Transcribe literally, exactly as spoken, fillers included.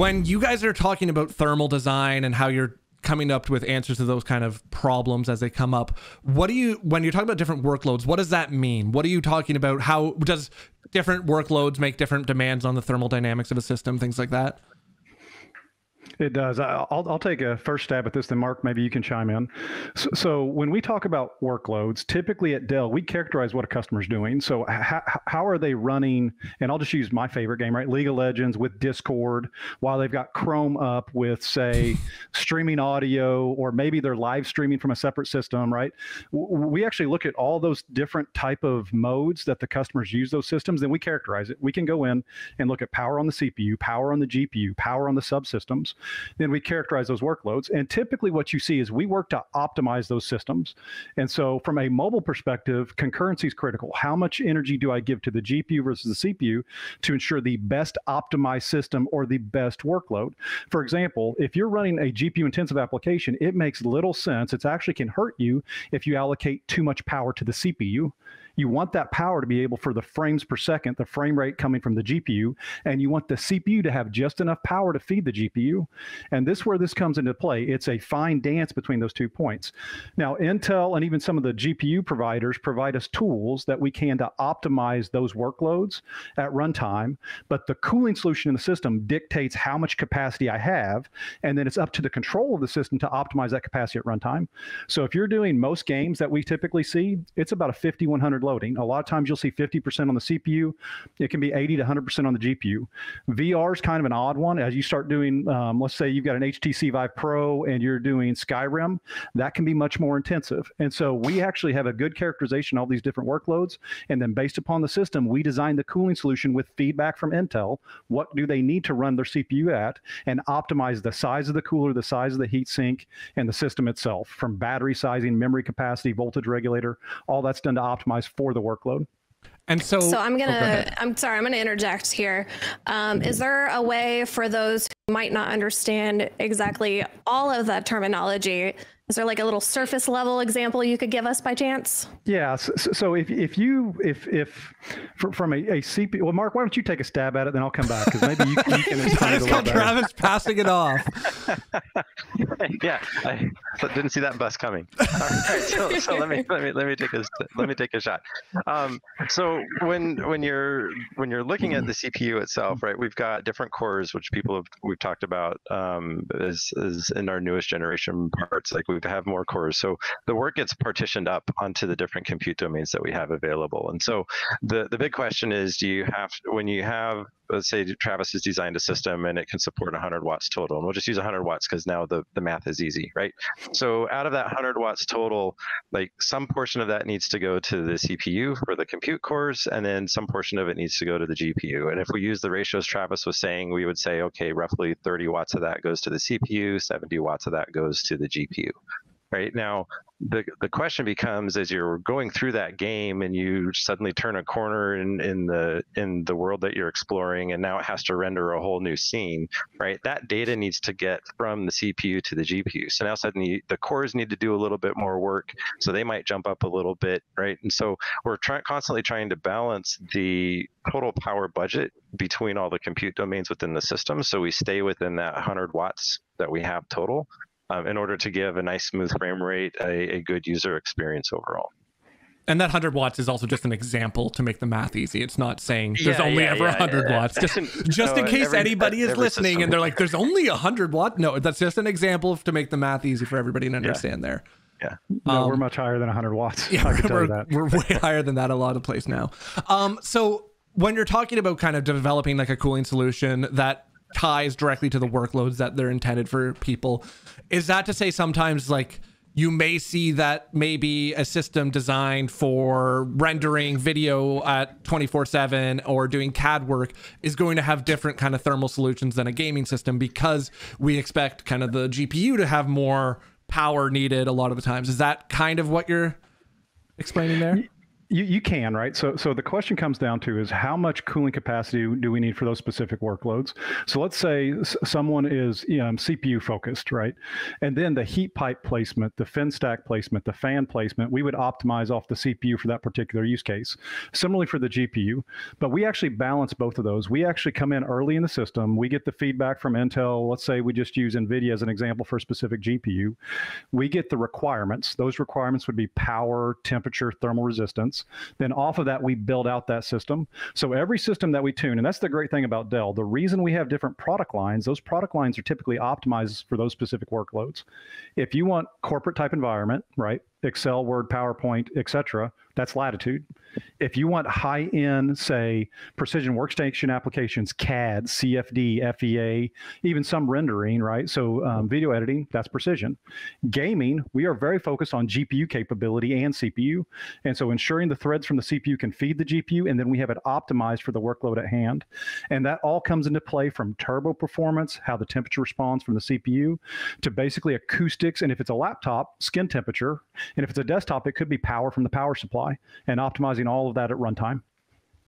when you guys are talking about thermal design and how you're coming up with answers to those kind of problems as they come up, what do you, when you're talking about different workloads, what does that mean? What are you talking about? How does different workloads make different demands on the thermal dynamics of a system, things like that? It does. I'll, I'll take a first stab at this, then Mark, maybe you can chime in. So, so when we talk about workloads, typically at Dell, we characterize what a customer's doing. So how, how are they running, and I'll just use my favorite game, right? League of Legends with Discord, while they've got Chrome up with, say, streaming audio, or maybe they're live streaming from a separate system, right? We actually look at all those different type of modes that the customers use those systems, then we characterize it. We can go in and look at power on the C P U, power on the G P U, power on the subsystems. Then we characterize those workloads. And typically what you see is we work to optimize those systems. And so from a mobile perspective, concurrency is critical. How much energy do I give to the G P U versus the C P U to ensure the best optimized system or the best workload? For example, if you're running a G P U intensive application, it makes little sense. It actually can hurt you if you allocate too much power to the C P U. You want that power to be able for the frames per second, the frame rate coming from the G P U, and you want the C P U to have just enough power to feed the G P U. And this is where this comes into play. It's a fine dance between those two points. Now, Intel and even some of the G P U providers provide us tools that we can to optimize those workloads at runtime, but the cooling solution in the system dictates how much capacity I have, and then it's up to the control of the system to optimize that capacity at runtime. So if you're doing most games that we typically see, it's about a fifty one hundred loading. A lot of times you'll see fifty percent on the C P U. It can be eighty to one hundred percent on the G P U. V R is kind of an odd one. As you start doing, um, let's say you've got an H T C Vive Pro and you're doing Skyrim, that can be much more intensive. And so we actually have a good characterization of all these different workloads. And then based upon the system, we design the cooling solution with feedback from Intel. What do they need to run their C P U at, and optimize the size of the cooler, the size of the heat sink, and the system itself, from battery sizing, memory capacity, voltage regulator, all that's done to optimize for the workload. And so, so I'm gonna, oh, go ahead. I'm sorry, I'm gonna interject here. Um, is there a way for those who might not understand exactly all of that terminology? Is there like a little surface level example you could give us by chance? Yeah. So, so if, if you, if, if from a, a C P U, well, Mark, why don't you take a stab at it, then I'll come back, because maybe you, you can explain it a little better. Travis passing it off. Yeah. I didn't see that bus coming. All right. So, so let me, let me, let me take a, let me take a shot. Um, so when, when you're, when you're looking at the C P U itself, right, we've got different cores, which people have, we've talked about um, as, as in our newest generation parts, like we've to have more cores. So the work gets partitioned up onto the different compute domains that we have available. And so the, the big question is, do you have, when you have, let's say Travis has designed a system and it can support one hundred watts total, and we'll just use one hundred watts because now the, the math is easy, right? So out of that one hundred watts total, like some portion of that needs to go to the C P U for the compute cores, and then some portion of it needs to go to the G P U. And if we use the ratios Travis was saying, we would say, okay, roughly thirty watts of that goes to the C P U, seventy watts of that goes to the G P U. Right now, the, the question becomes, as you're going through that game and you suddenly turn a corner in, in the in the world that you're exploring, and now it has to render a whole new scene, right? That data needs to get from the C P U to the G P U. So now suddenly the cores need to do a little bit more work, so they might jump up a little bit, right? And so we're try- constantly trying to balance the total power budget between all the compute domains within the system, so we stay within that one hundred watts that we have total. Um, in order to give a nice smooth frame rate, a, a good user experience overall. And that one hundred watts is also just an example to make the math easy. It's not saying there's yeah, only yeah, ever yeah, one hundred watts. Just, just no, in case every, anybody is listening system. And they're like, there's only one hundred watts. No, that's just an example to make the math easy for everybody to understand yeah. there. Yeah, no, um, we're much higher than one hundred watts. Yeah, I can tell you that. We're way higher than that a lot of place now. Um, so when you're talking about kind of developing like a cooling solution that ties directly to the workloads that they're intended for people, is that to say sometimes like you may see that maybe a system designed for rendering video at twenty four seven or doing C A D work is going to have different kind of thermal solutions than a gaming system, because we expect kind of the G P U to have more power needed a lot of the times? Is that kind of what you're explaining there? You, you can, right? So so the question comes down to is how much cooling capacity do we need for those specific workloads? So let's say someone is you know, C P U focused, right? And then the heat pipe placement, the fin stack placement, the fan placement, we would optimize off the C P U for that particular use case. Similarly for the G P U, but we actually balance both of those. We actually come in early in the system. We get the feedback from Intel. Let's say we just use NVIDIA as an example for a specific G P U. We get the requirements. Those requirements would be power, temperature, thermal resistance. Then off of that, we build out that system. So every system that we tune, and that's the great thing about Dell, the reason we have different product lines, those product lines are typically optimized for those specific workloads. If you want corporate type environment, right? Excel, Word, PowerPoint, et cetera, that's Latitude. If you want high-end, say, precision workstation applications, C A D, C F D, F E A, even some rendering, right? So um, video editing, that's Precision. Gaming, we are very focused on G P U capability and C P U. And so ensuring the threads from the C P U can feed the G P U, and then we have it optimized for the workload at hand. And that all comes into play from turbo performance, how the temperature responds from the C P U, to basically acoustics, and if it's a laptop, skin temperature. And if it's a desktop, it could be power from the power supply and optimizing all of that at runtime.